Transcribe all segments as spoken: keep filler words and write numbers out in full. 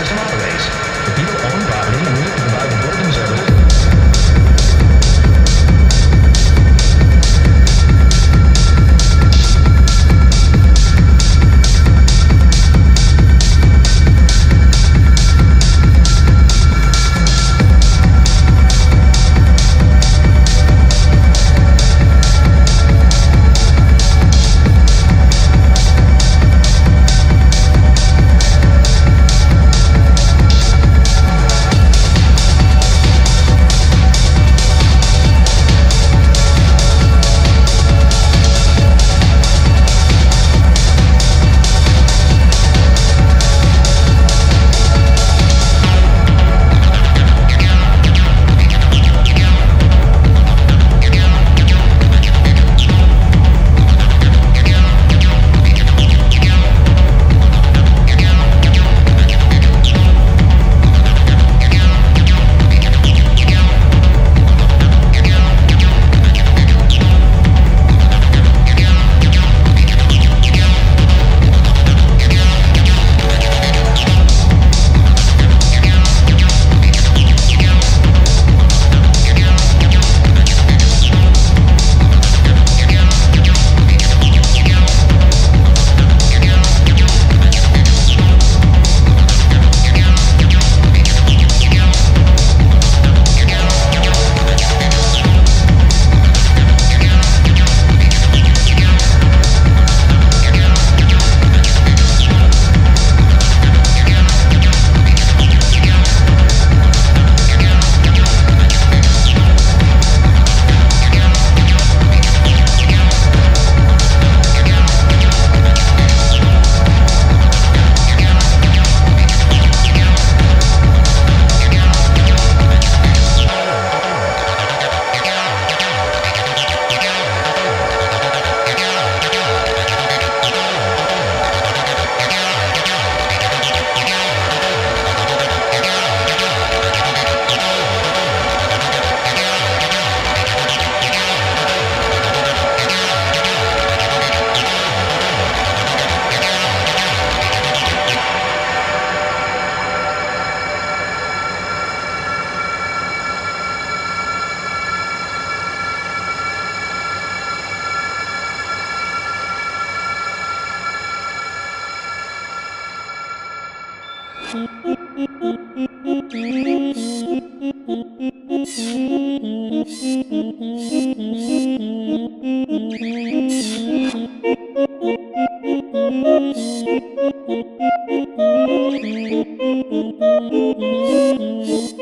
just operates. The people own property and we provide the building services.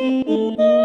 Thank you.